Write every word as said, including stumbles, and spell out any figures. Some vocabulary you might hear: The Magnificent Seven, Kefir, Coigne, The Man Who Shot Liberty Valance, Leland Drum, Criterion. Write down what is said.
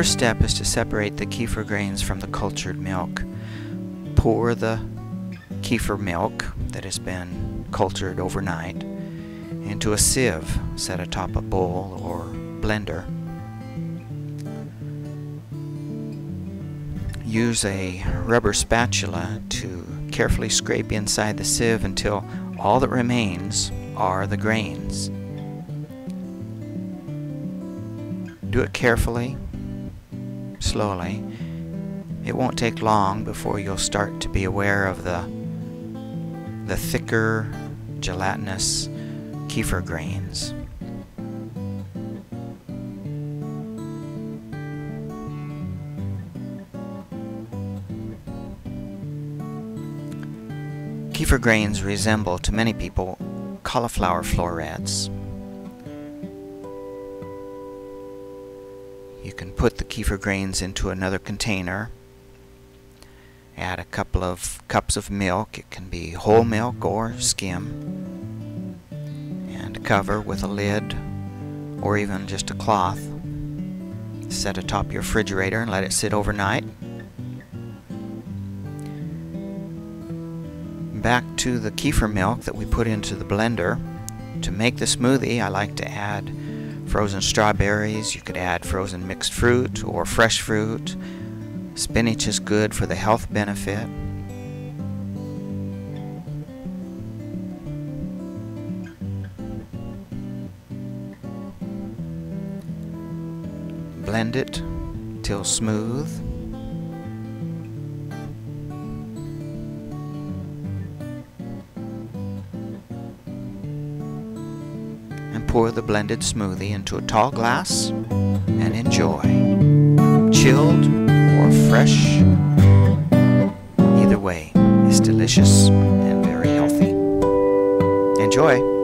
first step is to separate the kefir grains from the cultured milk. Pour the kefir milk that has been cultured overnight into a sieve set atop a bowl or blender. Use a rubber spatula to carefully scrape inside the sieve until all that remains are the grains. Do it carefully, slowly. It won't take long before you'll start to be aware of the, the thicker, gelatinous kefir grains. Kefir grains resemble, to many people, cauliflower florets. You can put the kefir grains into another container, add a couple of cups of milk, it can be whole milk or skim, and cover with a lid or even just a cloth. Set atop your refrigerator and let it sit overnight. Back to the kefir milk that we put into the blender. To make the smoothie, I like to add frozen strawberries. You could add frozen mixed fruit or fresh fruit. Spinach is good for the health benefit. Blend it till smooth. Pour the blended smoothie into a tall glass and enjoy. Chilled or fresh, either way, it's delicious and very healthy. Enjoy!